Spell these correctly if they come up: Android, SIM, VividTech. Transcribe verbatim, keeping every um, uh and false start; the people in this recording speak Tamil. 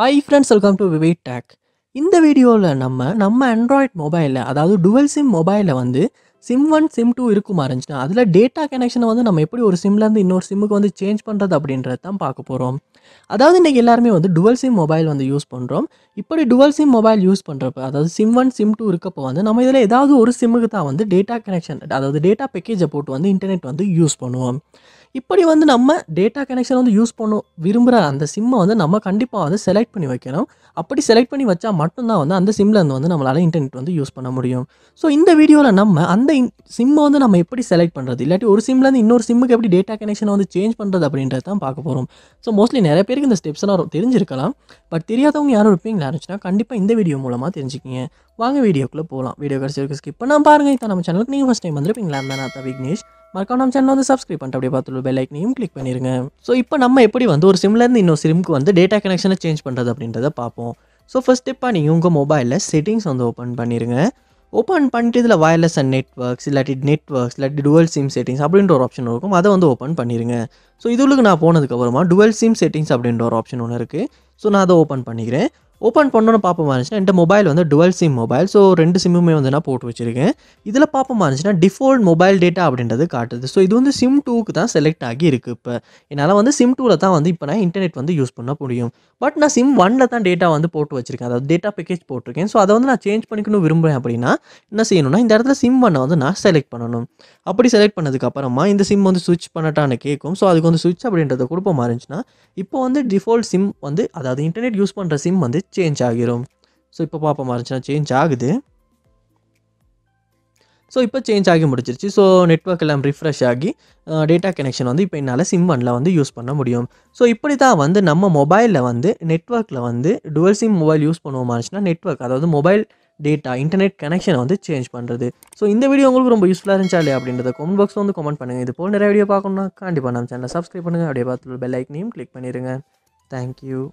Hi friends, welcome to VividTech. In this video, we have Android mobile, that is dual SIM mobile, SIM one, SIM two is there. That is data connection, we will change one SIM to another SIM. That is why we use dual SIM mobile. Now, we use dual SIM mobile, that is SIM one, SIM two is there. We use one SIM data connection, that is data package, internet use. இப்படி வந்து நம்ம டேட்டா கனெக்ஷன் வந்து யூஸ் பண்ணோம் விரும்பற அந்த சிம் வந்து நம்ம கண்டிப்பா வந்து செலக்ட் பண்ணி வைக்கணும் அப்படி செலக்ட் பண்ணி வச்சா மட்டும் தான் வந்து அந்த சிம்ல இருந்து வந்து நம்மால இன்டர்நெட் வந்து யூஸ் பண்ண முடியும் சோ இந்த வீடியோல நம்ம அந்த சிம் வந்து நம்ம எப்படி செலக்ட் பண்றது இல்லட்டி ஒரு சிம்ல இருந்து இன்னொரு சிம்முக்கு எப்படி டேட்டா கனெக்ஷன் வந்து சேஞ்ச் பண்றது அப்படின்றத தான் பார்க்க போறோம் சோ மோஸ்ட்லி நிறைய பேருக்கு இந்த ஸ்டெப்ஸ் எல்லாம் தெரிஞ்சிருக்கலாம் பட் தெரியாதவங்க யாரோ இருப்பீங்க நினைச்சா கண்டிப்பா இந்த வீடியோ மூலமா தெரிஞ்சுக்கீங்க வாங்க வீடியோக்குள்ள போலாம் வீடியோ கடைசிக்கு ஸ்கிப் பண்ணாம பாருங்க இத நம்ம சேனலுக்கு நீங்க first time வந்திருப்பீங்களா நான் அத விக்னேஷ் மறக்காம நம்ம சேனலை வந்து subscribe பண்ணிட்டு அப்படியே பார்த்து bell icon ஐயும் click பண்ணிருங்க சோ இப்போ நம்ம எப்படி வந்து ஒரு சிம்ல இருந்து இன்னொரு சிம்க்கு வந்து டேட்டா கனெக்ஷனை சேஞ்ச் பண்றது அப்படின்றத பாப்போம் சோ first step ஆ நீங்க உங்க மொபைல்ல செட்டிங்ஸ் வந்து ஓபன் பண்ணிருங்க ஓபன் பண்ணிட்டு இதுல wireless and networks இல்லட்டி networks இல்லட்டி dual sim settings அப்படின்ற ஒரு ஆப்ஷன் இருக்கும் அத வந்து ஓபன் பண்ணிருங்க சோ இதுளுக்கு நான் போனதுக்கு அப்புறமா dual sim settings அப்படின்ற ஒரு ஆப்ஷன் ஒன்னு இருக்கு சோ நான் அத ஓபன் பண்ணிக்கிறேன் Open பண்ணனும்னு பாப்ப மாஞ்சினா இந்த மொபைல் வந்து dual sim mobile so ரெண்டு சிம்முமே வந்து நான் போட்டு வச்சிருக்கேன் இதல பாப்ப மாஞ்சினா default mobile data அப்படின்றது காட்டுது so இது வந்து sim two க்கு தான் செலக்ட் ஆகி இருக்கு இப்ப என்னால வந்து sim two ல தான் வந்து இப்போ நான் இன்டர்நெட் வந்து யூஸ் பண்ண முடியும் பட் நான் sim one ல தான் டேட்டா வந்து போட்டு வச்சிருக்கேன் அதாவது டேட்டா பேக்கேஜ் போட்டுருக்கேன் so அத வந்து நான் சேஞ்ச் பண்ணிக்கணும் விரும்பறேன் அப்படினா என்ன செய்யணும்னா இந்த இடத்துல sim one வந்து நான் செலக்ட் பண்ணனும் அப்படி செலக்ட் பண்ணதுக்கு அப்புறமா இந்த சிம் வந்து switch பண்ணட்டானே கேக்கும் so அதுக்கு வந்து switch அப்படின்றத கொடுப்ப மாஞ்சினா இப்போ வந்து default sim வந்து அதாவது இன்டர்நெட் யூஸ் பண்ற சிம் வந்து Change आगेरों, so इप्पा पापा मार्चना change आगे दे, so इप्पा change आगे मर चुकी, so network लाम refresh आगे, uh, data connection वांधे इप्पे नाला sim one लावांधे use पन्ना मुड़ियों, so इप्परी ता वांधे नम्मा mobile लावांधे network लावांधे dual sim mobile use पन्नो मार्चना network आदा तो mobile data internet connection वांधे change पन्ना दे, so इंदे वीडियो उंगल को रंबो useful आरं चाले आप इंदे ता comment box वांधे comment पन्ने इंदे पोल नरे वीडियो पाकोना कांडी पनाम चैनल subscribe पन्ने अड़े बात लो bell icon नेम click पनेरेंगा, thank you